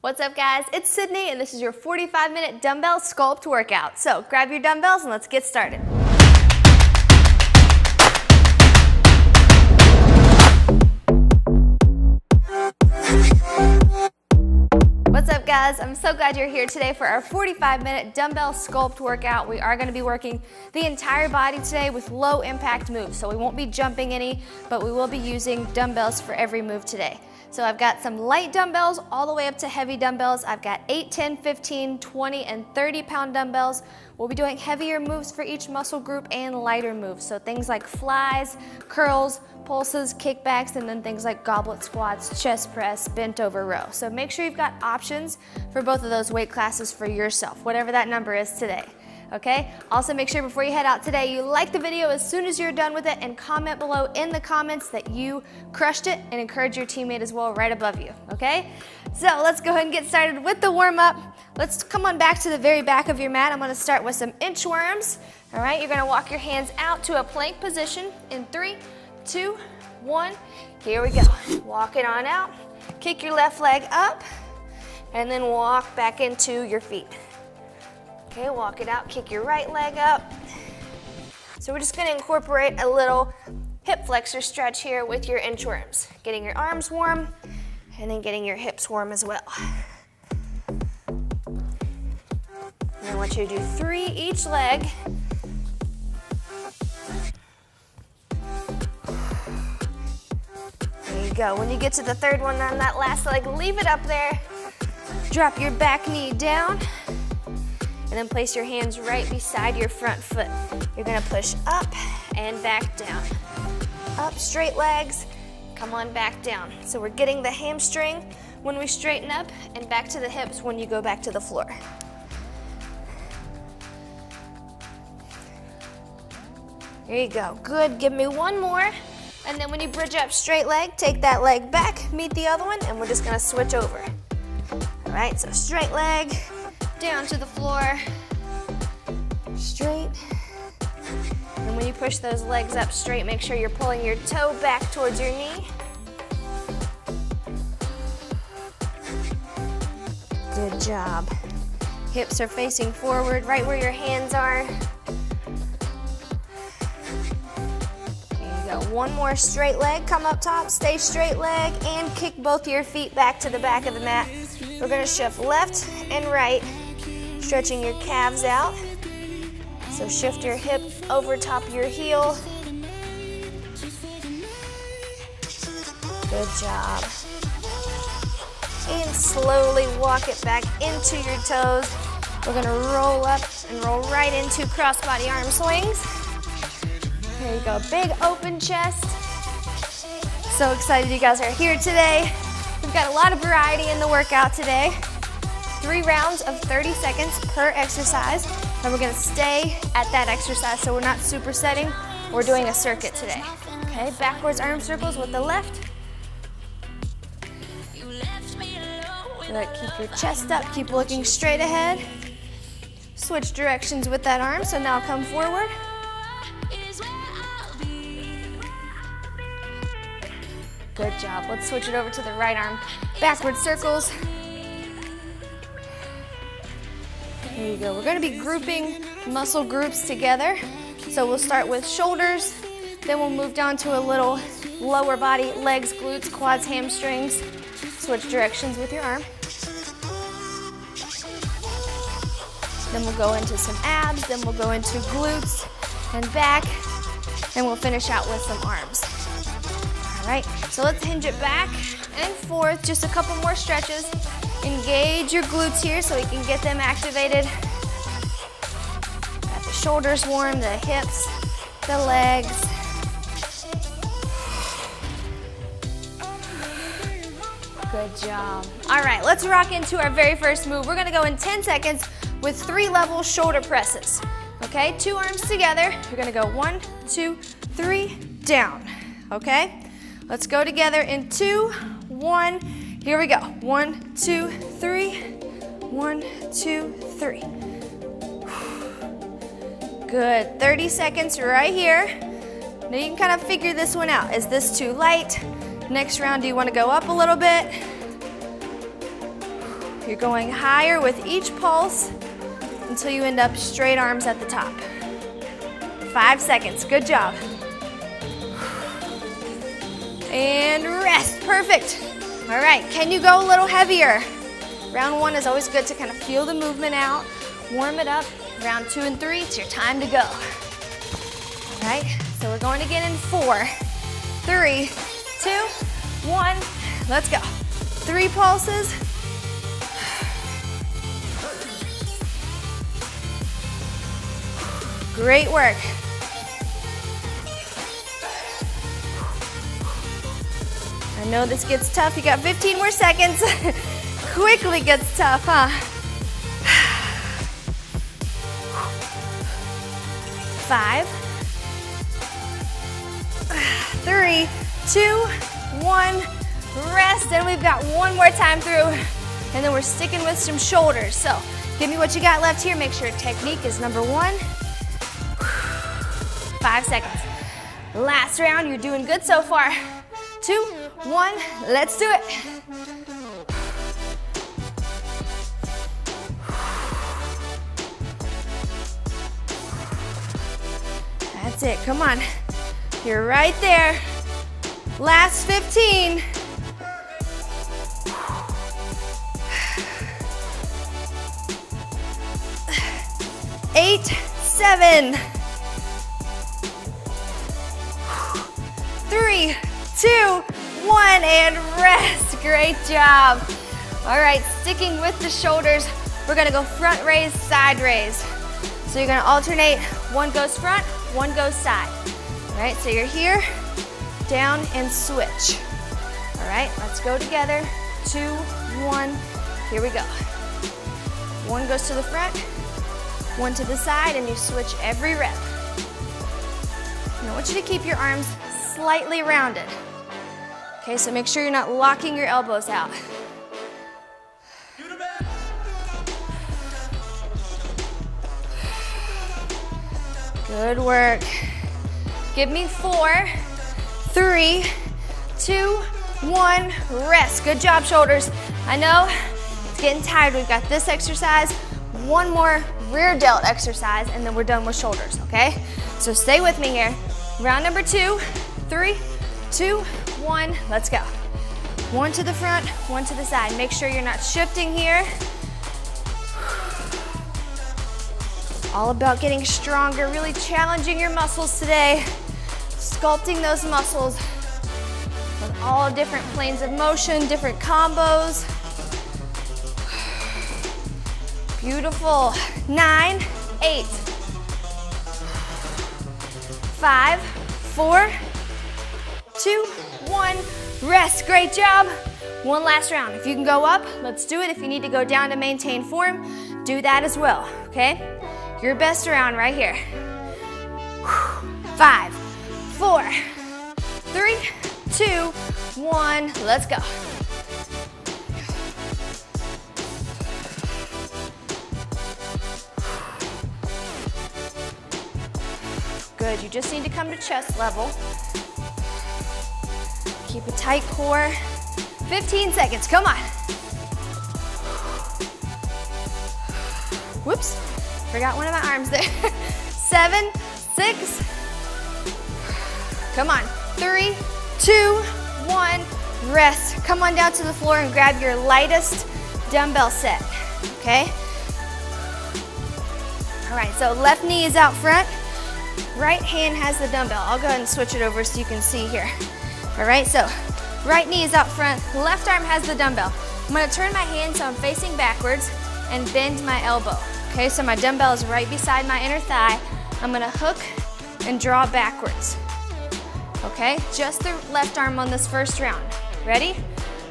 What's up guys, it's Sydney and this is your 45-minute dumbbell sculpt workout. So grab your dumbbells and let's get started. What's up guys, I'm so glad you're here today for our 45-minute dumbbell sculpt workout. We are going to be working the entire body today with low impact moves, so we won't be jumping any, but we will be using dumbbells for every move today. So I've got some light dumbbells all the way up to heavy dumbbells. I've got 8, 10, 15, 20, and 30-pound dumbbells. We'll be doing heavier moves for each muscle group and lighter moves. So things like flies, curls, pulses, kickbacks, and then things like goblet squats, chest press, bent over row. So make sure you've got options for both of those weight classes for yourself, whatever that number is today. Okay? Also make sure before you head out today you like the video as soon as you're done with it and comment below in the comments that you crushed it and encourage your teammate as well right above you, okay? So let's go ahead and get started with the warm-up. Let's come on back to the very back of your mat. I'm going to start with some inchworms. All right, you're going to walk your hands out to a plank position in 3, 2, 1. Here we go. Walk it on out. Kick your left leg up and then walk back into your feet. Okay, walk it out, kick your right leg up. So we're just gonna incorporate a little hip flexor stretch here with your inchworms. Getting your arms warm and then getting your hips warm as well. And I want you to do 3 each leg. There you go. When you get to the third one on that last leg, leave it up there. Drop your back knee down. And then place your hands right beside your front foot. You're gonna push up and back down. Up, straight legs, come on back down. So we're getting the hamstring when we straighten up and back to the hips when you go back to the floor. There you go, good, give me one more. And then when you bridge up straight leg, take that leg back, meet the other one, and we're just gonna switch over. All right, so straight leg, down to the floor, straight. And when you push those legs up straight, make sure you're pulling your toe back towards your knee. Good job. Hips are facing forward, right where your hands are. There you go, one more straight leg, come up top, stay straight leg, and kick both your feet back to the back of the mat. We're gonna shift left and right, stretching your calves out. So shift your hip over top your heel. Good job. And slowly walk it back into your toes. We're gonna roll up and roll right into crossbody arm swings. There you go, big open chest. So excited you guys are here today. We've got a lot of variety in the workout today. 3 rounds of 30 seconds per exercise, and we're gonna stay at that exercise, so we're not supersetting, we're doing a circuit today. Okay, backwards arm circles with the left. Good, keep your chest up, keep looking straight ahead. Switch directions with that arm, so now come forward. Good job, let's switch it over to the right arm. Backward circles. There you go. We're going to be grouping muscle groups together. So we'll start with shoulders, then we'll move down to a little lower body, legs, glutes, quads, hamstrings. Switch directions with your arm. Then we'll go into some abs, then we'll go into glutes and back, and we'll finish out with some arms. All right, so let's hinge it back and forth. Just a couple more stretches. Engage your glutes here so we can get them activated. Got the shoulders warm, the hips, the legs. Good job. All right, let's rock into our very first move. We're gonna go in 10 seconds with 3 level shoulder presses. Okay, 2 arms together. You're gonna go 1, 2, 3, down. Okay, let's go together in 2, 1, here we go. 1, 2, 3. 1, 2, 3. Good. 30 seconds right here. Now you can kind of figure this one out. Is this too light? Next round, do you want to go up a little bit? You're going higher with each pulse until you end up straight arms at the top. 5 seconds, good job. And rest, perfect. All right, can you go a little heavier? Round one is always good to kind of feel the movement out, warm it up. Round two and three, it's your time to go. All right, so we're going again in 4, 3, 2, 1, let's go. 3 pulses. Great work. I know this gets tough. You got 15 more seconds. Quickly gets tough, huh? 5, 3, 2, 1, rest. And we've got one more time through. And then we're sticking with some shoulders. So give me what you got left here. Make sure technique is number one. 5 seconds. Last round, you're doing good so far. 2, 1, let's do it. That's it, come on. You're right there. Last 15. Eight, 7, 3, 2, 1, and rest. Great job. All right, sticking with the shoulders, we're gonna go front raise, side raise. So you're gonna alternate, one goes front, one goes side. All right, so you're here, down, and switch. All right, let's go together. 2, 1, here we go. One goes to the front, one to the side, and you switch every rep. And I want you to keep your arms slightly rounded. Okay, so make sure you're not locking your elbows out. Good work. Give me 4, 3, 2, 1, rest. Good job, shoulders. I know it's getting tired. We've got this exercise, one more rear delt exercise, and then we're done with shoulders, okay? So stay with me here. Round number 2, 3, 2, 1, let's go. One to the front, one to the side. Make sure you're not shifting here. All about getting stronger, really challenging your muscles today, sculpting those muscles with all different planes of motion, different combos. Beautiful. 9, 8, 5, 4, 2, 1, rest. Great job. One last round. If you can go up, let's do it. If you need to go down to maintain form, do that as well, okay? Your best round right here. 5, 4, 3, 2, 1, let's go. Good, you just need to come to chest level. Keep a tight core. 15 seconds, come on. Whoops, forgot one of my arms there. 7, 6, come on. 3, 2, 1, rest. Come on down to the floor and grab your lightest dumbbell set, okay? All right, so left knee is out front. Right hand has the dumbbell. I'll go ahead and switch it over so you can see here. All right, so right knee is out front, left arm has the dumbbell. I'm gonna turn my hand so I'm facing backwards and bend my elbow. Okay, so my dumbbell is right beside my inner thigh. I'm gonna hook and draw backwards. Okay, just the left arm on this first round. Ready?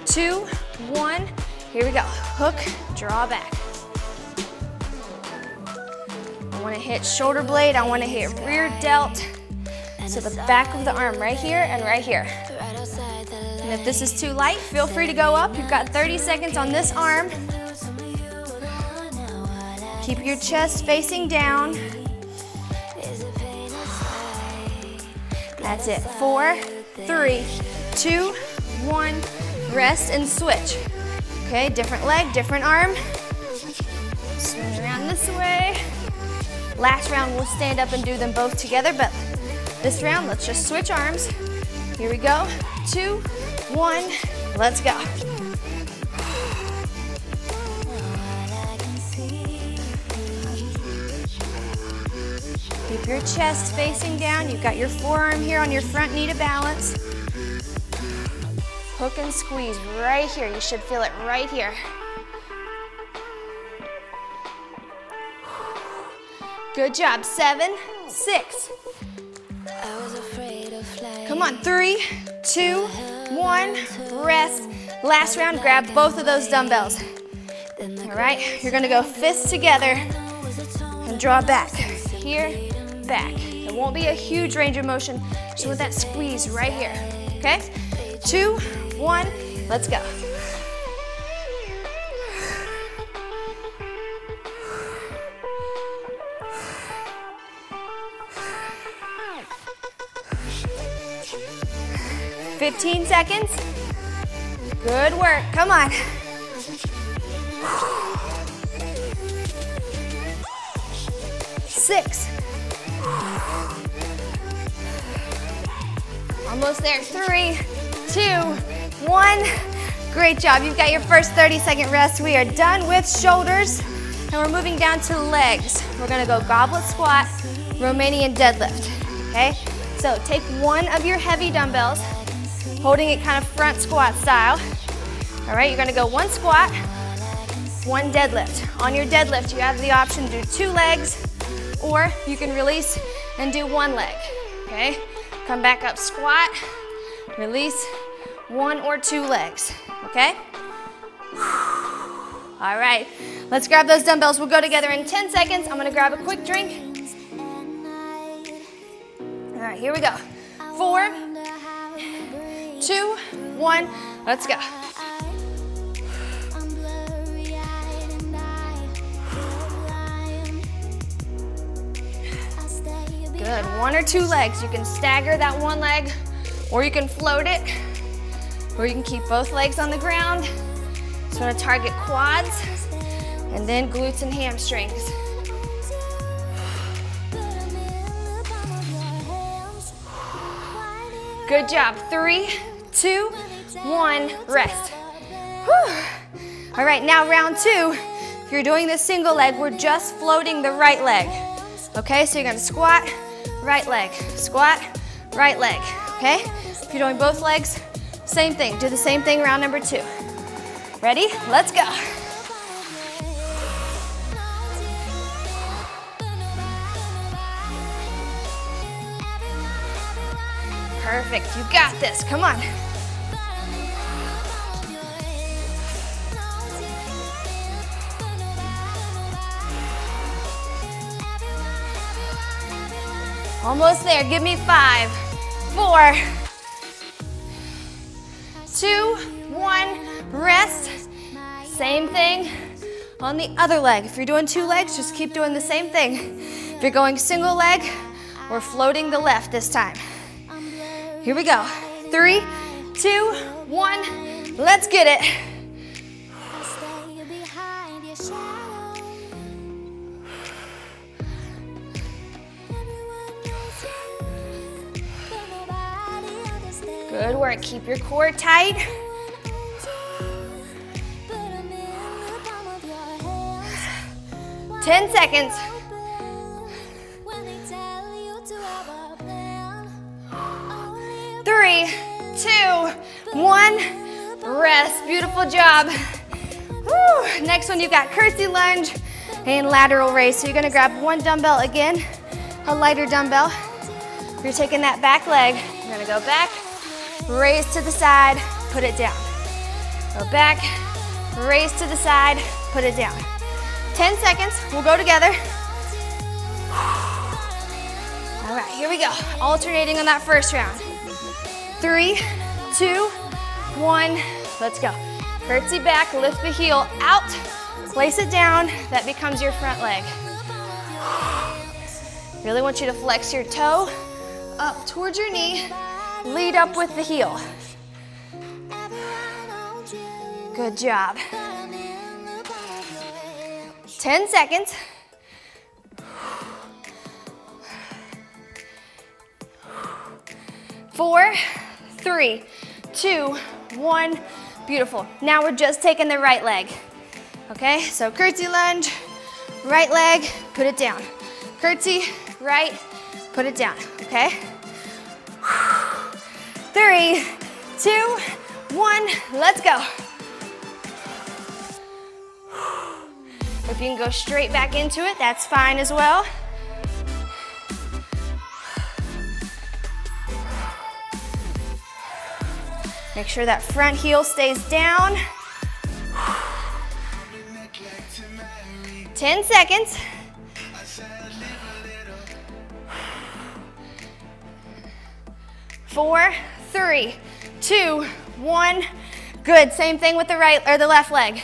2, 1, here we go. Hook, draw back. I want to hit shoulder blade, I want to hit rear delt, so the back of the arm right here and right here. And if this is too light, feel free to go up. You've got 30 seconds on this arm. Keep your chest facing down. That's it. 4, 3, 2, 1, rest and switch. Okay, different leg, different arm. Swing around this way. Last round, we'll stand up and do them both together, but this round, let's just switch arms. Here we go. 2, 1, let's go. Keep your chest facing down. You've got your forearm here on your front knee to balance. Hook and squeeze right here. You should feel it right here. Good job. 7, 6. Come on, 3, 2, 1, rest. Last round, grab both of those dumbbells. All right, you're gonna go fists together and draw back. Here, back. It won't be a huge range of motion, just with that squeeze right here, okay? 2, 1, let's go. Seconds. Good work. Come on. Six. Almost there. 3, 2, 1. Great job. You've got your first 30-second rest. We are done with shoulders, and we're moving down to legs. We're going to go goblet squat, Romanian deadlift. Okay? So take one of your heavy dumbbells, holding it kind of front squat style. All right, you're gonna go one squat, one deadlift. On your deadlift, you have the option to do 2 legs, or you can release and do 1 leg, okay? Come back up, squat, release 1 or 2 legs, okay? All right, let's grab those dumbbells. We'll go together in 10 seconds. I'm gonna grab a quick drink. All right, here we go. 4, 2, 1, let's go. Good, 1 or 2 legs. You can stagger that 1 leg, or you can float it, or you can keep both legs on the ground. Just wanna target quads, and then glutes and hamstrings. Good job. 3, 2, 1, rest. Whew. All right, now round 2. If you're doing the single leg, we're just floating the right leg. Okay, so you're gonna squat, right leg, squat, right leg, okay? If you're doing both legs, same thing. Do the same thing round number 2. Ready? Let's go. Perfect, you got this, come on. Almost there, give me 5, 4, 2, 1, rest. Same thing on the other leg. If you're doing 2 legs, just keep doing the same thing. If you're going single leg, we're floating the left this time. Here we go. 3, 2, 1, let's get it. Good work, keep your core tight. Ten seconds. Rest, beautiful job. Woo. Next one, you've got curtsy lunge and lateral raise. So you're gonna grab one dumbbell again, a lighter dumbbell. You're taking that back leg, you're gonna go back, raise to the side, put it down. Go back, raise to the side, put it down. 10 seconds, we'll go together. All right, here we go. Alternating on that first round. 3, 2, 1, let's go. Curtsy back, lift the heel out, place it down, that becomes your front leg. Really want you to flex your toe up towards your knee, lead up with the heel. Good job. 10 seconds. Four, three, two, one. Beautiful. Now we're just taking the right leg. Okay, so curtsy lunge, right leg, put it down. Curtsy, right, put it down. Okay? 3, 2, 1, let's go. If you can go straight back into it, that's fine as well. Make sure that front heel stays down. 10 seconds. 4, 3, 2, 1. Good, same thing with the right or the left leg.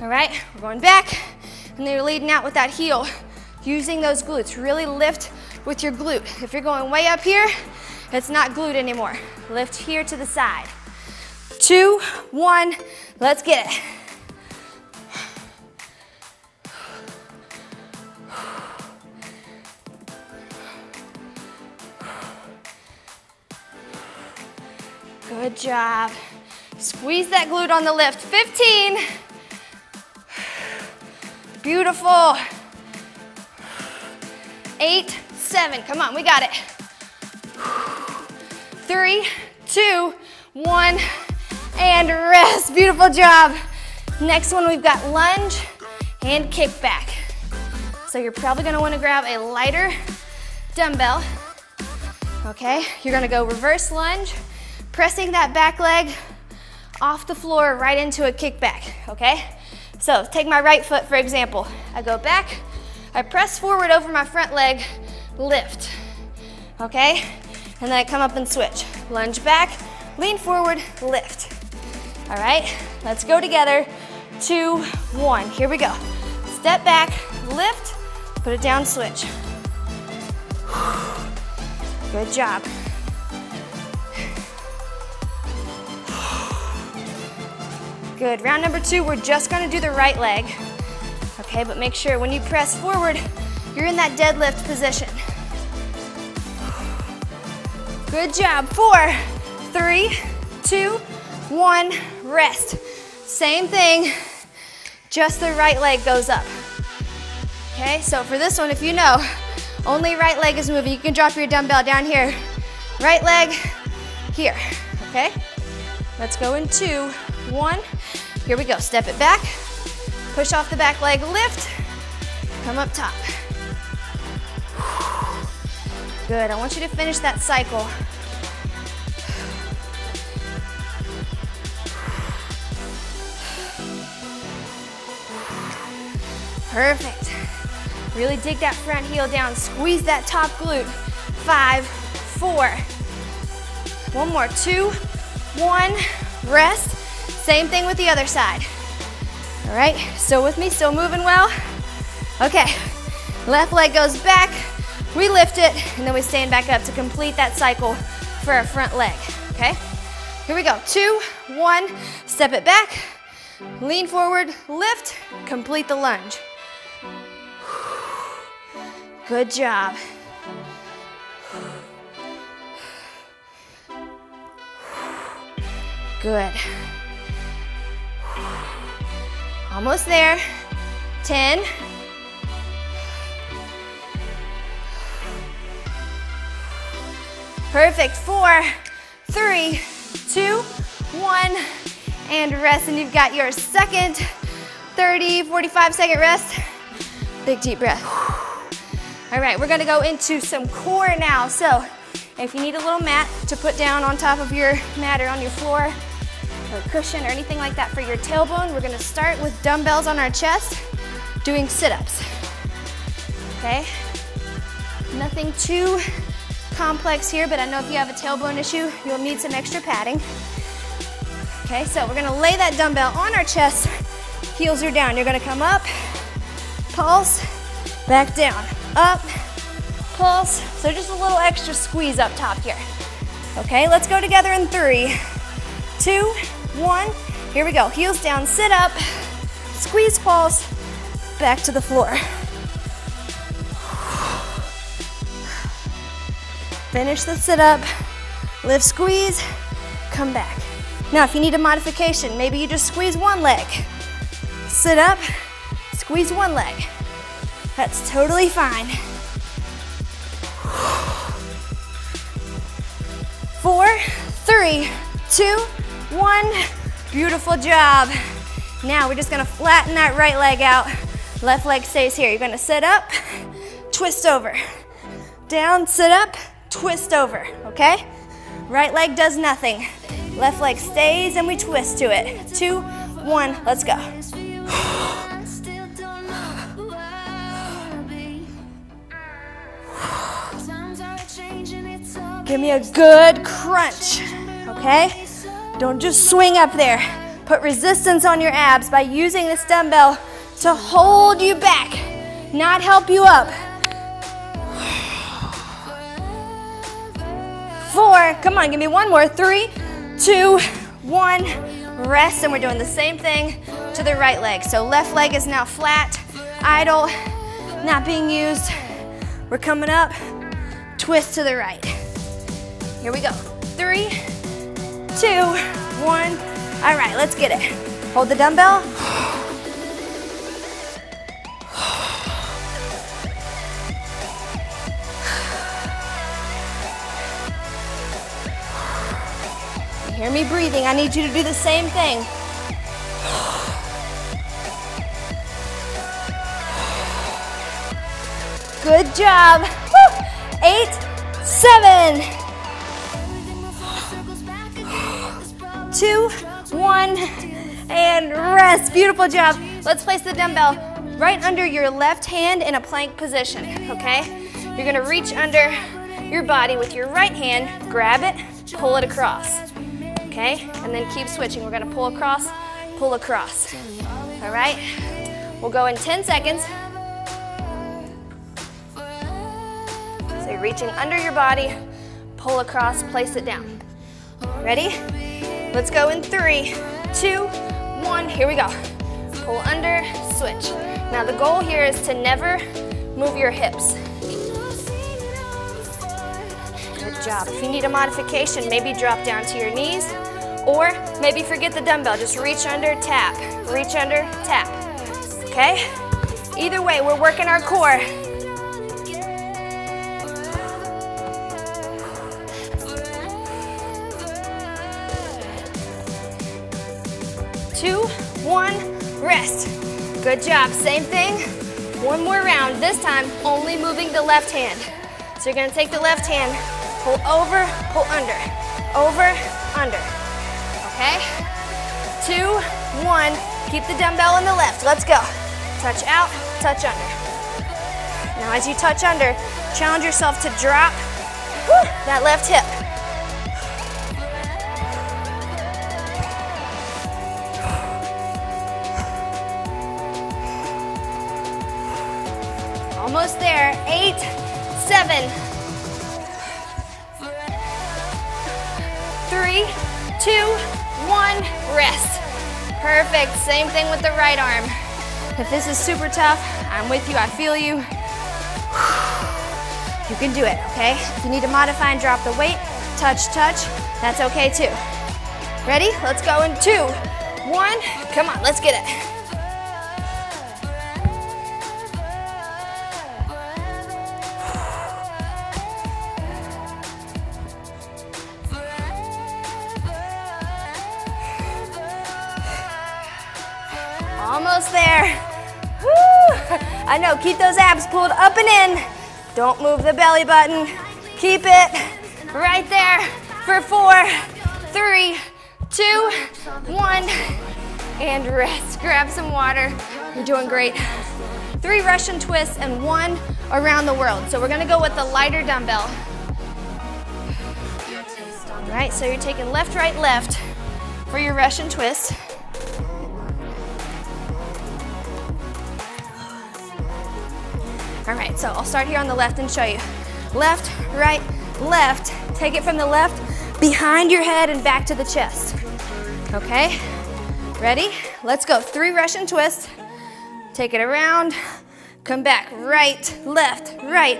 All right, we're going back and then you're leading out with that heel, using those glutes. Really lift with your glute. If you're going way up here, it's not glute anymore. Lift here to the side. 2, 1, let's get it. Good job. Squeeze that glute on the lift. 15. Beautiful. 8, 7, come on, we got it. 3, 2, 1, and rest. Beautiful job. Next one, we've got lunge and kickback. So you're probably gonna wanna grab a lighter dumbbell, okay? You're gonna go reverse lunge, pressing that back leg off the floor right into a kickback, okay? So take my right foot, for example. I go back, I press forward over my front leg, lift, okay? And then I come up and switch. Lunge back, lean forward, lift. All right, let's go together. 2, 1, here we go. Step back, lift, put it down, switch. Good job. Good, round number 2, we're just gonna do the right leg. Okay, but make sure when you press forward, you're in that deadlift position. Good job. 4, 3, 2, 1, rest. Same thing, just the right leg goes up. Okay, so for this one, if you know, only right leg is moving. You can drop your dumbbell down here. Right leg, here, okay? Let's go in 2, 1. Here we go, step it back. Push off the back leg, lift, come up top. Good, I want you to finish that cycle. Perfect. Really dig that front heel down, squeeze that top glute. 5, 4. One more, 2, 1, rest. Same thing with the other side. All right, still with me, still moving well? Okay, left leg goes back. We lift it, and then we stand back up to complete that cycle for our front leg, okay? Here we go, 2, 1, step it back, lean forward, lift, complete the lunge. Good job. Good. Almost there, 10. 4, 3, 2, 1, and rest. And you've got your second 30, 45-second rest. Big deep breath. All right, we're gonna go into some core now. So if you need a little mat to put down on top of your mat or on your floor, or cushion or anything like that for your tailbone, we're gonna start with dumbbells on our chest, doing sit-ups, okay? Nothing too complex here, but I know if you have a tailbone issue, you'll need some extra padding. Okay, so we're gonna lay that dumbbell on our chest, heels are down. You're gonna come up, pulse, back down, up, pulse. So just a little extra squeeze up top here. Okay, let's go together in 3, 2, 1, Here we go, heels down, sit up, squeeze pulse, back to the floor. Finish the sit up, lift, squeeze, come back. Now if you need a modification, maybe you just squeeze one leg. Sit up, squeeze one leg. That's totally fine. 4, 3, 2, 1. Beautiful job. Now we're just gonna flatten that right leg out. Left leg stays here. You're gonna sit up, twist over. Down, sit up, twist over, okay? Right leg does nothing. Left leg stays and we twist to it. 2, 1, let's go. Give me a good crunch, okay? Don't just swing up there. Put resistance on your abs by using this dumbbell to hold you back, not help you up. 4, come on, give me one more. 3, 2, 1, rest, and we're doing the same thing to the right leg. So left leg is now flat, idle, not being used. We're coming up, twist to the right. Here we go. 3, 2, 1. All right, let's get it. Hold the dumbbell. You hear me breathing. I need you to do the same thing. Good job. Woo! 8, 7. 2, 1, and rest. Beautiful job. Let's place the dumbbell right under your left hand in a plank position, okay? You're gonna reach under your body with your right hand, grab it, pull it across, okay? And then keep switching. We're gonna pull across, pull across. All right, we'll go in 10 seconds. So you're reaching under your body, pull across, place it down. Ready? Let's go in 3, 2, 1, here we go. Pull under, switch. Now the goal here is to never move your hips. Good job. If you need a modification, maybe drop down to your knees, or maybe forget the dumbbell, just reach under, tap, reach under, tap, okay? Either way, we're working our core. Rest. Good job. Same thing. One more round. This time, only moving the left hand. So you're going to take the left hand, pull over, pull under. Over, under. Okay? 2, 1. Keep the dumbbell on the left. Let's go. Touch out, touch under. Now as you touch under, challenge yourself to drop that left hip. Almost there. 8, 7. 3, 2, 1, rest. Perfect, same thing with the right arm. If this is super tough, I'm with you, I feel you. You can do it, okay? If you need to modify and drop the weight, touch, touch, that's okay too. Ready? Let's go in 2, 1, come on, let's get it. Almost there. Woo. I know, keep those abs pulled up and in. Don't move the belly button. Keep it right there for 4, 3, 2, 1, and rest. Grab some water. You're doing great. 3 Russian twists and 1 around the world. So we're gonna go with the lighter dumbbell. All right, so you're taking left, right, left for your Russian twist. All right, so I'll start here on the left and show you. Left, right, left. Take it from the left, behind your head and back to the chest. Okay? Ready? Let's go. 3 Russian twists. Take it around. Come back. Right, left, right.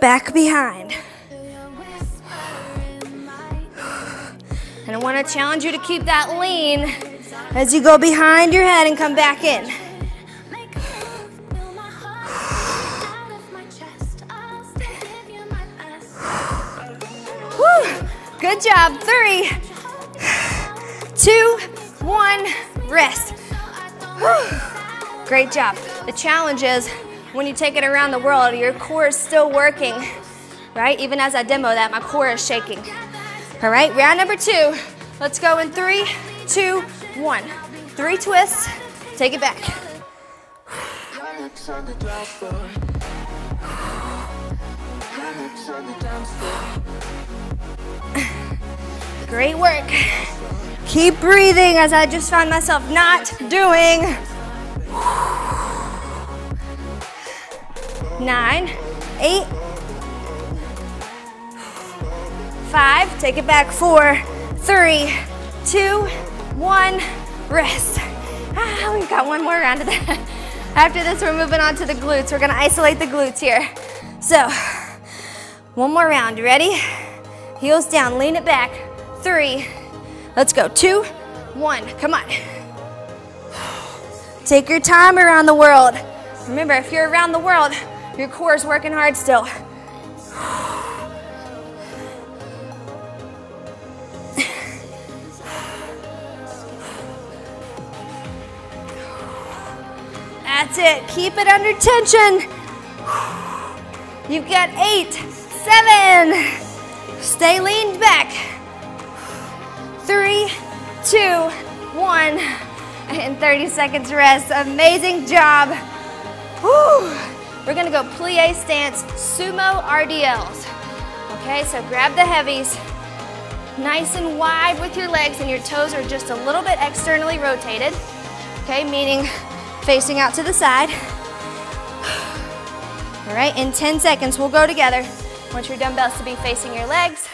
Back behind. And I want to challenge you to keep that lean as you go behind your head and come back in. Woo. Good job. 3, 2, 1, rest. Woo. Great job. The challenge is when you take it around the world, your core is still working, right? Even as I demo that, my core is shaking. All right, round number 2. Let's go in 3, 2, 1. 3 twists, take it back. Great work. Keep breathing as I just found myself not doing. 9, 8, 5, take it back, 4, 3, 2, 1, rest. Ah, we've got one more round of that. After this, we're moving on to the glutes. We're gonna isolate the glutes here. So, one more round, you ready? Heels down, lean it back, 3, let's go, 2, 1, come on. Take your time around the world. Remember, if you're around the world, your core is working hard still. That's it, keep it under tension. You've got 8, 7. Stay leaned back. 3, 2, 1, and 30 seconds rest. Amazing job. Woo. We're gonna go plie stance, sumo RDLs. Okay, so grab the heavies, nice and wide with your legs and your toes are just a little bit externally rotated. Okay, meaning facing out to the side. All right, in 10 seconds, we'll go together. I want your dumbbells to be facing your legs.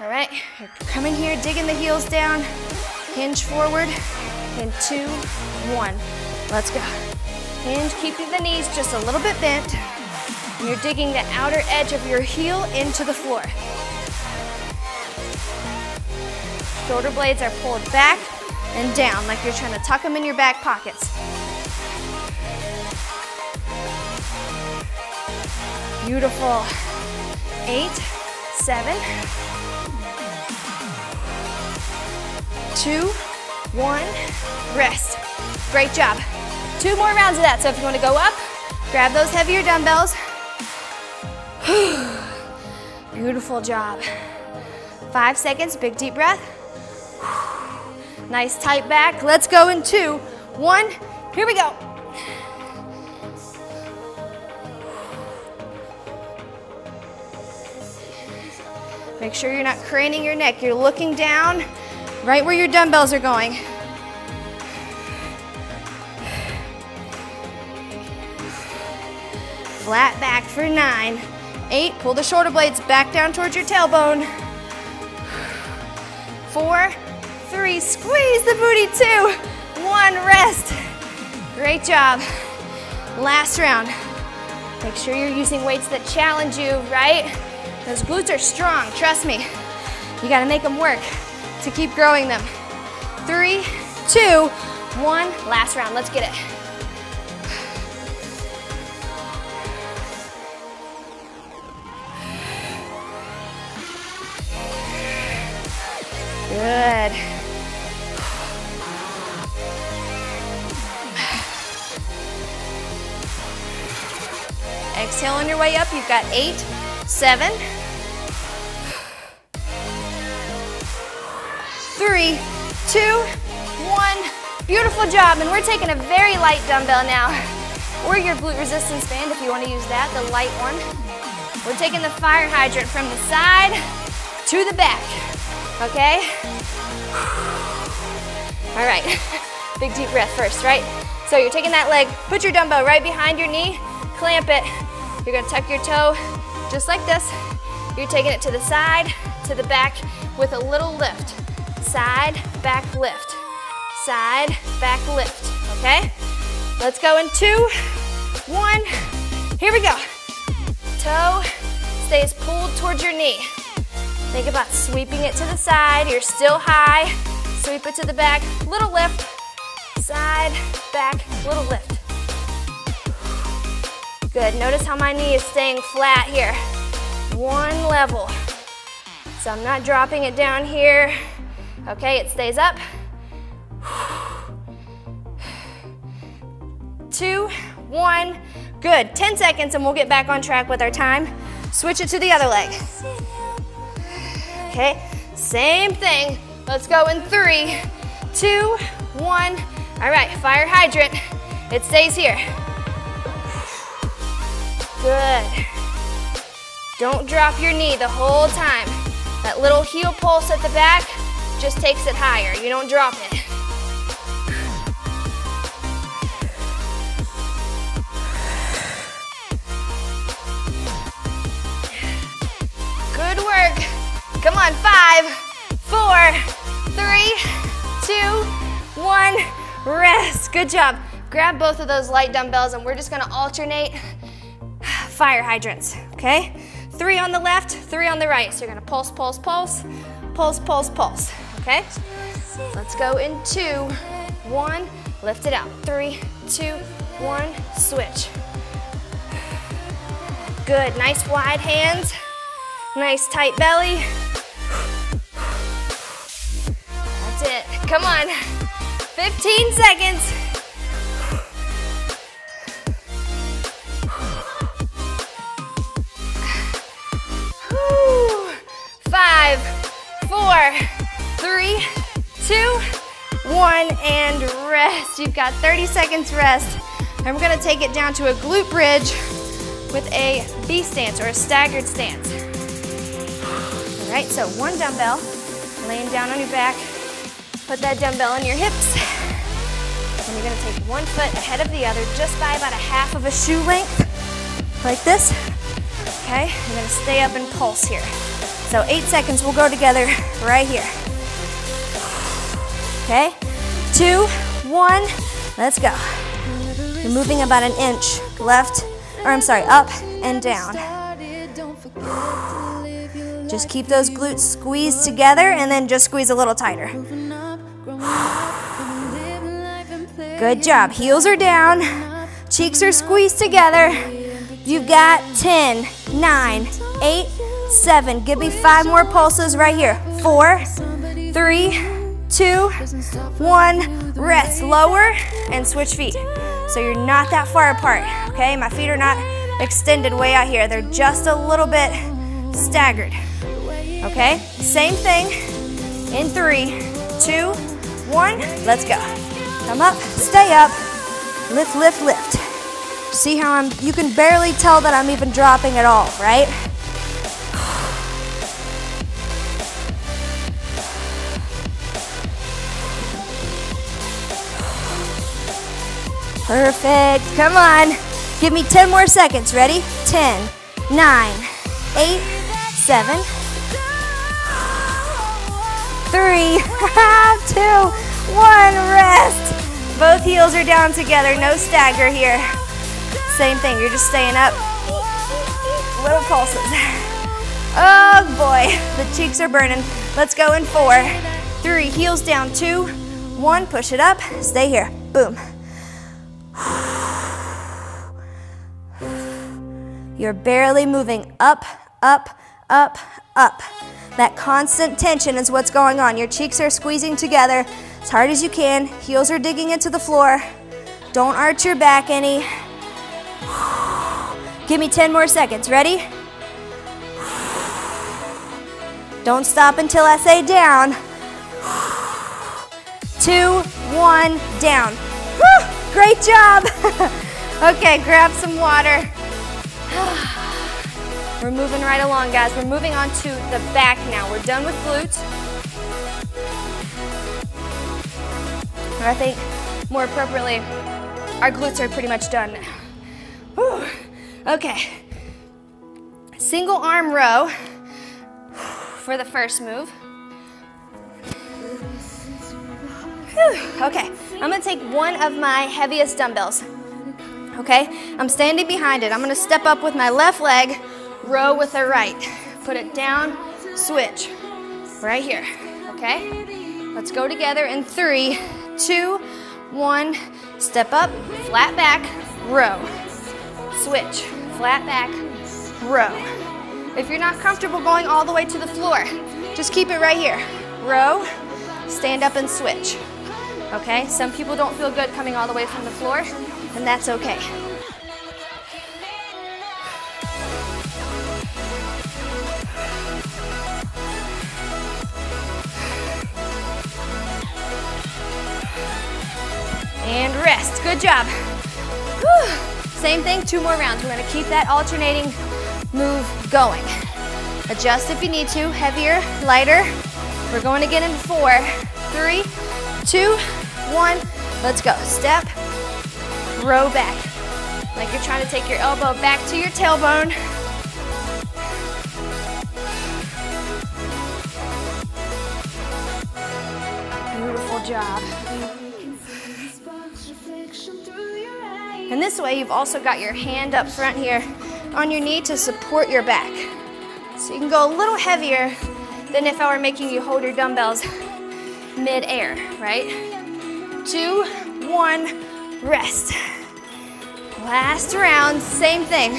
All right, you're coming here, digging the heels down, hinge forward, in 2, 1. Let's go. Hinge, keeping the knees just a little bit bent. And you're digging the outer edge of your heel into the floor. Shoulder blades are pulled back and down, like you're trying to tuck them in your back pockets. Beautiful. 8, 7, 2, 1, rest. Great job. 2 more rounds of that. So if you want to go up, grab those heavier dumbbells. Beautiful job. 5 seconds, big deep breath. Nice tight back. Let's go in 2, 1, here we go. Make sure you're not craning your neck. You're looking down right where your dumbbells are going. Flat back for 9, 8, pull the shoulder blades back down towards your tailbone. 4, 3, squeeze the booty, 2, 1, rest. Great job. Last round. Make sure you're using weights that challenge you, right? Those glutes are strong, trust me. You gotta make them work to keep growing them. 3, 2, 1, last round, let's get it. Good. Exhale on your way up, you've got 8, 7, 3, 2, 1. Beautiful job. And we're taking a very light dumbbell now, or your glute resistance band if you want to use that, the light one. We're taking the fire hydrant from the side to the back, okay? All right, big deep breath first, right? So you're taking that leg, put your dumbbell right behind your knee, clamp it. You're gonna tuck your toe, just like this. You're taking it to the side, to the back with a little lift. Side, back, lift. side back lift, okay? Let's go in 2, 1, here we go. Toe stays pulled towards your knee. Think about sweeping it to the side, you're still high. Sweep it to the back, little lift, side, back, little lift. Good, notice how my knee is staying flat here. One level. So I'm not dropping it down here. Okay, it stays up. 2, 1, good. 10 seconds and we'll get back on track with our time. Switch it to the other leg. Okay, same thing. Let's go in 3, 2, 1. All right, fire hydrant. It stays here. Good. Don't drop your knee the whole time. That little heel pulse at the back just takes it higher. You don't drop it. Good work. Come on, 5, 4, 3, 2, 1, rest. Good job. Grab both of those light dumbbells and we're just gonna alternate fire hydrants, okay? 3 on the left, 3 on the right. So you're gonna pulse, pulse, pulse, pulse, pulse, pulse, okay? Let's go in 2, 1, lift it out. 3, 2, 1, switch. Good, nice wide hands, nice tight belly. That's it, come on, 15 seconds. And rest. You've got 30 seconds rest. I'm gonna take it down to a glute bridge with a B stance or a staggered stance. All right, so one dumbbell, laying down on your back, put that dumbbell on your hips, and you're gonna take one foot ahead of the other just by about a half of a shoe length, like this. Okay, I'm gonna stay up and pulse here. So 8 seconds, we'll go together right here. Okay, 2, 1, let's go. You're moving about an inch up and down. Just keep those glutes squeezed together and then just squeeze a little tighter. Good job, heels are down, cheeks are squeezed together. You've got 10, 9, 8, 7, give me 5 more pulses right here. 4, 3, 2, 1, rest, lower, and switch feet. So you're not that far apart, okay? My feet are not extended way out here. They're just a little bit staggered, okay? Same thing in 3, 2, 1, let's go. Come up, stay up, lift, lift, lift. See how you can barely tell that I'm even dropping at all, right? Perfect, come on. Give me 10 more seconds, ready? 10, 9, 8, 7, 3, 2, 1, rest. Both heels are down together, no stagger here. Same thing, you're just staying up. Little pulses. Oh boy, the cheeks are burning. Let's go in 4, 3, heels down, 2, 1, push it up, stay here, boom. You're barely moving up, up, up, up. That constant tension is what's going on. Your cheeks are squeezing together as hard as you can. Heels are digging into the floor. Don't arch your back any. Give me 10 more seconds, ready? Don't stop until I say down. 2, 1, down. Woo! Great job. Okay, grab some water. We're moving right along, guys. We're moving on to the back now. We're done with glutes. Or I think more appropriately, our glutes are pretty much done. Whew. Okay. Single arm row for the first move. Whew. Okay, I'm gonna take one of my heaviest dumbbells. Okay, I'm standing behind it. I'm gonna step up with my left leg, row with the right. Put it down, switch, right here, okay? Let's go together in 3, 2, 1, step up, flat back, row. Switch, flat back, row. If you're not comfortable going all the way to the floor, just keep it right here. Row, stand up and switch, okay? Some people don't feel good coming all the way from the floor, and that's okay. And rest, good job. Whew. Same thing, 2 more rounds. We're gonna keep that alternating move going. Adjust if you need to, heavier, lighter. We're going to get in 4, 3, 2, 1, let's go. Step, row back. Like you're trying to take your elbow back to your tailbone. Beautiful job. And this way you've also got your hand up front here on your knee to support your back. So you can go a little heavier than if I were making you hold your dumbbells mid-air, right? 2, 1, rest. Last round, same thing.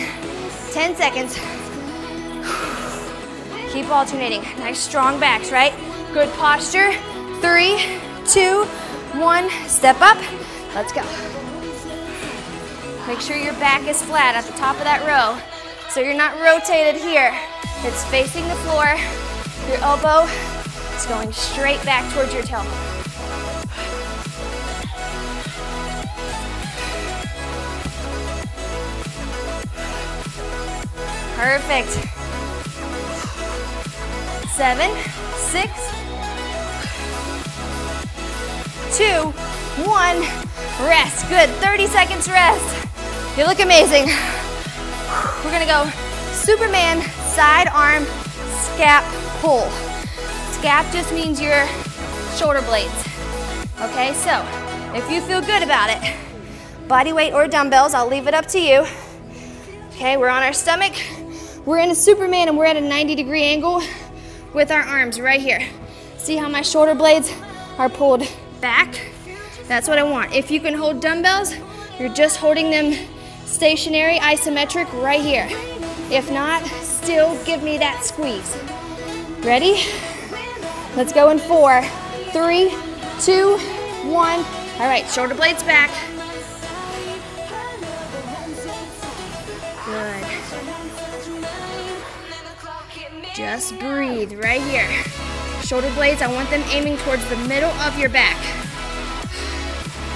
10 seconds. Keep alternating. Nice strong backs, right? Good posture. 3, 2, 1, step up. Let's go. Make sure your back is flat at the top of that row, so you're not rotated here. It's facing the floor. Your elbow is going straight back towards your tailbone. Perfect. 7, 6, 2, 1, rest. Good, 30 seconds rest. You look amazing. We're gonna go Superman side arm scap pull. Scap just means your shoulder blades. Okay, so if you feel good about it, body weight or dumbbells, I'll leave it up to you. Okay, we're on our stomach. We're in a Superman and we're at a 90-degree angle with our arms right here. See how my shoulder blades are pulled back? That's what I want. If you can hold dumbbells, you're just holding them stationary, isometric, right here. If not, still give me that squeeze. Ready? Let's go in 4, 3, 2, 1. All right, shoulder blades back. Good. Just breathe right here. Shoulder blades, I want them aiming towards the middle of your back.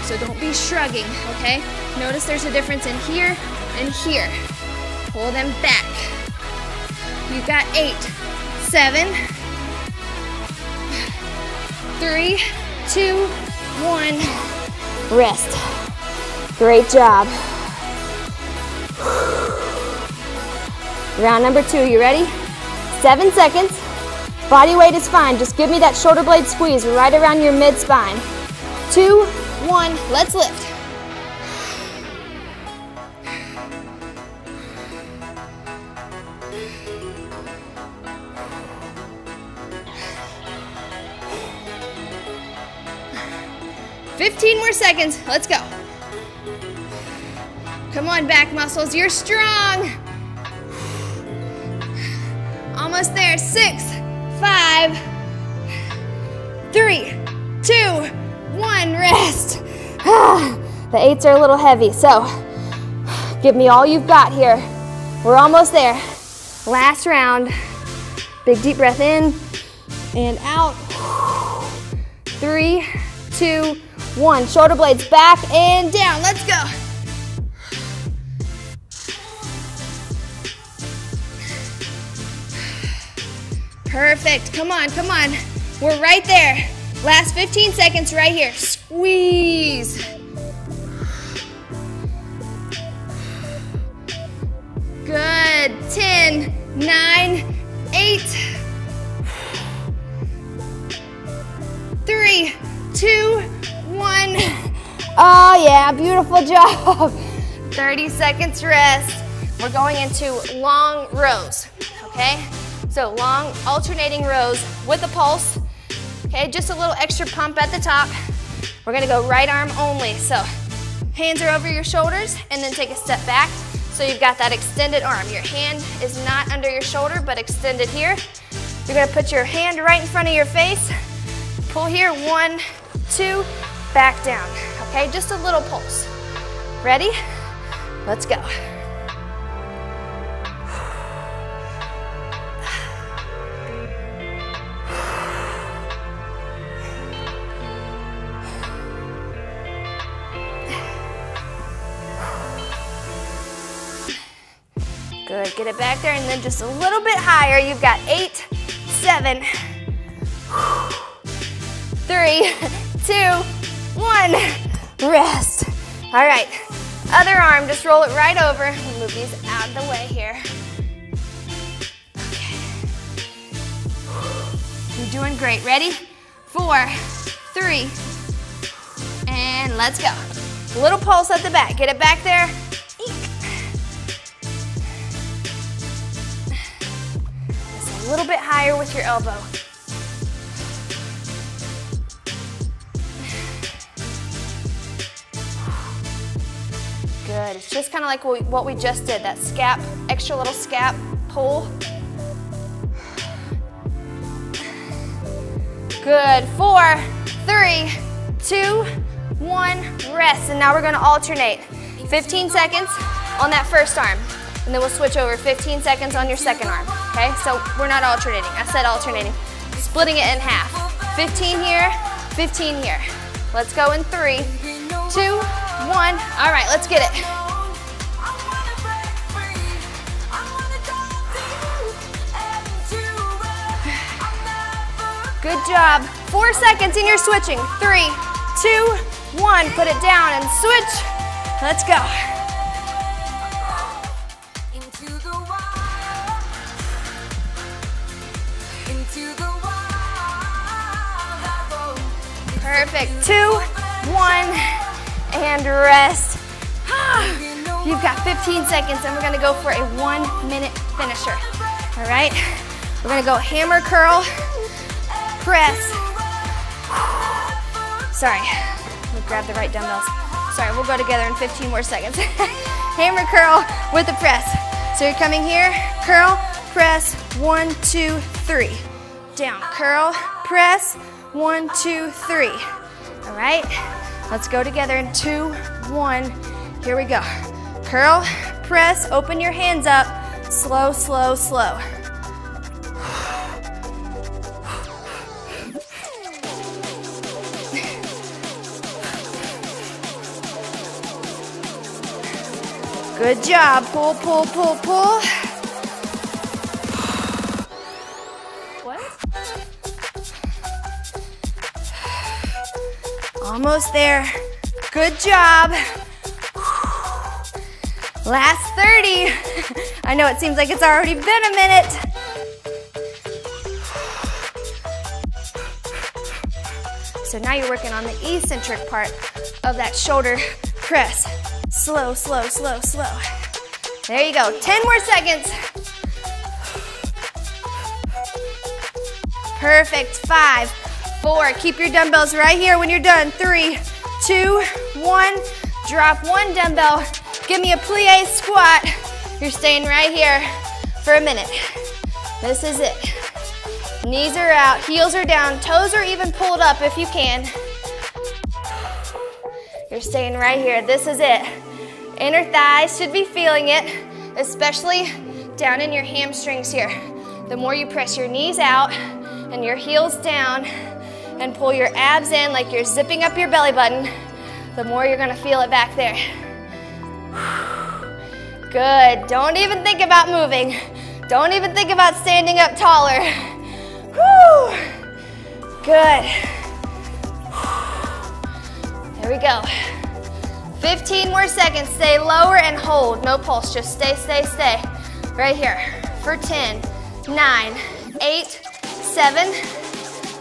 So don't be shrugging, okay? Notice there's a difference in here and here. Pull them back. You've got 8, 7, 3, 2, 1. Rest. Great job. Round number 2, you ready? 7 seconds. Body weight is fine, just give me that shoulder blade squeeze right around your mid spine. 2, 1, let's lift. Seconds, let's go. Come on, back muscles, you're strong. Almost there. 6, 5, 3, 2, 1, rest. The 8s are a little heavy, so give me all you've got here. We're almost there. Last round. Big deep breath in and out. 3, 2, 1, shoulder blades back and down. Let's go. Perfect. Come on, come on. We're right there. Last 15 seconds right here. Squeeze. Good. 10, 9, 8, 3, 2, Yeah, beautiful job. 30 seconds rest. We're going into long rows, okay? So long alternating rows with a pulse. Okay, just a little extra pump at the top. We're gonna go right arm only. So hands are over your shoulders and then take a step back. So you've got that extended arm. Your hand is not under your shoulder, but extended here. You're gonna put your hand right in front of your face. Pull here, 1, 2, back down. Okay, just a little pulse. Ready? Let's go. Good, get it back there and then just a little bit higher. You've got 8, 7, 3, 2, 1, rest. All right, other arm, just roll it right over. We'll move these out of the way here. Okay. You're doing great, ready? 4, 3, and let's go. A little pulse at the back, get it back there. A little bit higher with your elbow. Good, it's just kind of like what we just did, that scap, extra little scap pull. Good, 4, 3, 2, 1, rest. And now we're gonna alternate 15 seconds on that first arm. And then we'll switch over 15 seconds on your second arm, okay? So we're not alternating, I said alternating. Splitting it in half. 15 here, 15 here. Let's go in 3, 2, 1. All right, let's get it. Good job. 4 seconds and you're switching. 3, 2, 1. Put it down and switch. Let's go. Perfect. 2, 1, and rest. You've got 15 seconds, and we're gonna go for a 1-minute finisher. All right? We're gonna go hammer curl, press. Sorry, let me grab the right dumbbells. Sorry, we'll go together in 15 more seconds. Hammer curl with the press. So you're coming here, curl, press, 1, 2, 3. Down, curl, press, 1, 2, 3. All right, let's go together in 2, 1. Here we go. Curl, press, open your hands up. Slow, slow, slow. Good job. Pull, pull, pull, pull. Almost there. Good job. Last 30. I know it seems like it's already been a minute. So now you're working on the eccentric part of that shoulder press. Slow, slow, slow, slow. There you go. 10 more seconds. Perfect. 5, 4, keep your dumbbells right here when you're done. 3, 2, 1, drop one dumbbell. Give me a plie squat. You're staying right here for a minute. This is it. Knees are out, heels are down, toes are even pulled up if you can. You're staying right here, this is it. Inner thighs should be feeling it, especially down in your hamstrings here. The more you press your knees out and your heels down, and pull your abs in like you're zipping up your belly button, the more you're gonna feel it back there. Good, don't even think about moving. Don't even think about standing up taller. Good. There we go. 15 more seconds, stay lower and hold. No pulse, just stay, stay, stay. Right here for 10, 9, 8, 7,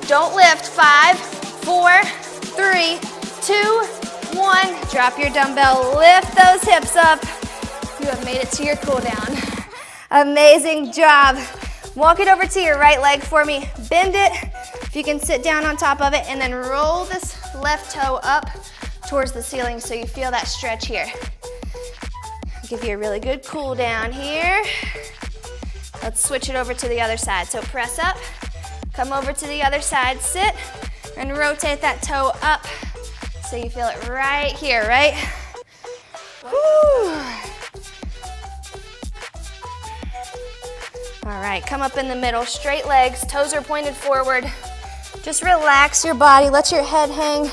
don't lift. 5, 4, 3, 2, 1, drop your dumbbell, lift those hips up. You have made it to your cool down. Amazing job. Walk it over to your right leg for me. Bend it, if you can sit down on top of it, and then roll this left toe up towards the ceiling so you feel that stretch here. Give you a really good cool down here. Let's switch it over to the other side. So press up, come over to the other side, sit, and rotate that toe up so you feel it right here, right? Woo. All right, come up in the middle, straight legs, toes are pointed forward. Just relax your body, let your head hang,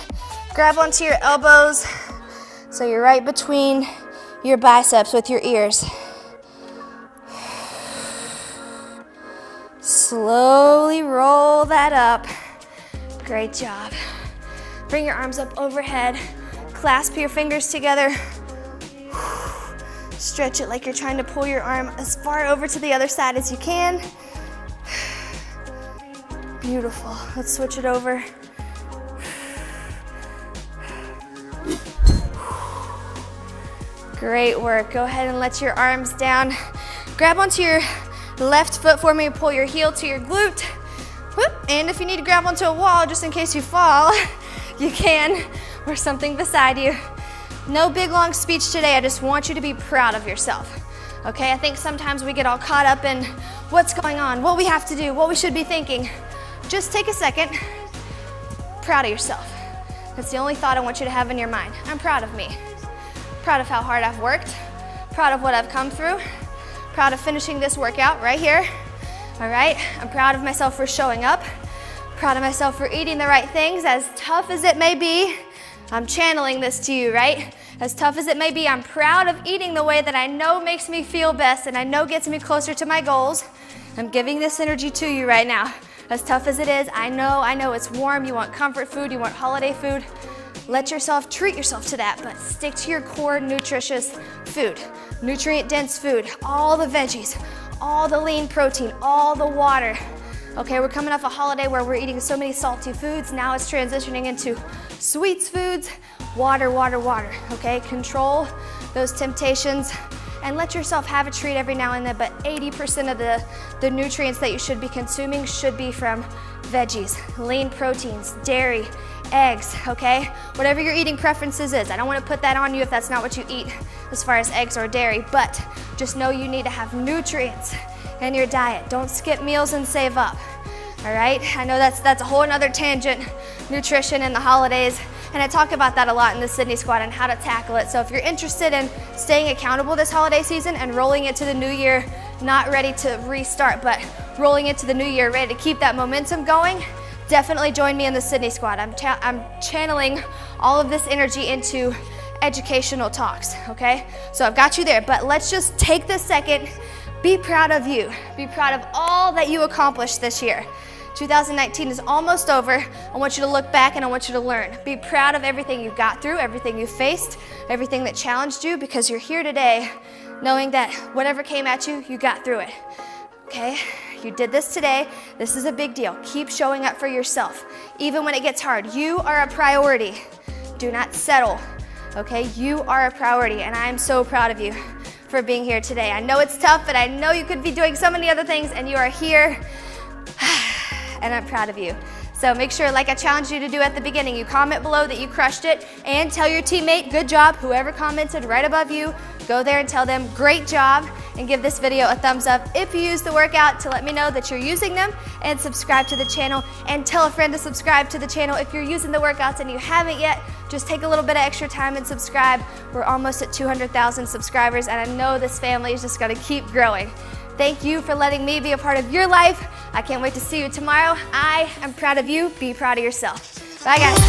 grab onto your elbows so you're right between your biceps with your ears. Slowly roll that up. Great job. Bring your arms up overhead. Clasp your fingers together. Stretch it like you're trying to pull your arm as far over to the other side as you can. Beautiful. Let's switch it over. Great work. Go ahead and let your arms down. Grab onto your left foot for me. Pull your heel to your glute. Whoop. And if you need to grab onto a wall just in case you fall, you can, or something beside you. No big long speech today. I just want you to be proud of yourself. Okay? I think sometimes we get all caught up in what's going on, what we have to do, what we should be thinking. Just take a second. Proud of yourself. That's the only thought I want you to have in your mind. I'm proud of me. Proud of how hard I've worked, proud of what I've come through, proud of finishing this workout right here, all right? I'm proud of myself for showing up, proud of myself for eating the right things, as tough as it may be. I'm channeling this to you, right? As tough as it may be, I'm proud of eating the way that I know makes me feel best and I know gets me closer to my goals. I'm giving this energy to you right now. As tough as it is, I know it's warm, you want comfort food, you want holiday food. Let yourself treat yourself to that, but stick to your core nutritious food, nutrient-dense food, all the veggies, all the lean protein, all the water. Okay, we're coming off a holiday where we're eating so many salty foods. Now it's transitioning into sweets foods, water, water, water. Okay, control those temptations and let yourself have a treat every now and then, but 80% of the nutrients that you should be consuming should be from veggies, lean proteins, dairy, eggs, okay? Whatever your eating preferences is. I don't want to put that on you if that's not what you eat as far as eggs or dairy, but just know you need to have nutrients in your diet. Don't skip meals and save up, all right? I know that's a whole nother tangent, nutrition and the holidays, and I talk about that a lot in the Sydney Squad and how to tackle it. So if you're interested in staying accountable this holiday season and rolling into the new year, not ready to restart, but rolling into the new year, ready to keep that momentum going, definitely join me in the Sydney Squad. I'm channeling all of this energy into educational talks, okay? So I've got you there, but let's just take this second, be proud of you. Be proud of all that you accomplished this year. 2019 is almost over. I want you to look back and I want you to learn. Be proud of everything you got through, everything you faced, everything that challenged you, because you're here today knowing that whatever came at you, you got through it, okay? You did this today. This is a big deal. Keep showing up for yourself. Even when it gets hard, you are a priority. Do not settle, okay? You are a priority, and I am so proud of you for being here today. I know it's tough, and I know you could be doing so many other things, and you are here, and I'm proud of you. So make sure, like I challenged you to do at the beginning, you comment below that you crushed it, and tell your teammate, good job, whoever commented right above you, go there and tell them, great job, and give this video a thumbs up if you use the workout to let me know that you're using them, and subscribe to the channel, and tell a friend to subscribe to the channel if you're using the workouts and you haven't yet. Just take a little bit of extra time and subscribe. We're almost at 200,000 subscribers, and I know this family is just gonna keep growing. Thank you for letting me be a part of your life. I can't wait to see you tomorrow. I am proud of you. Be proud of yourself. Bye, guys.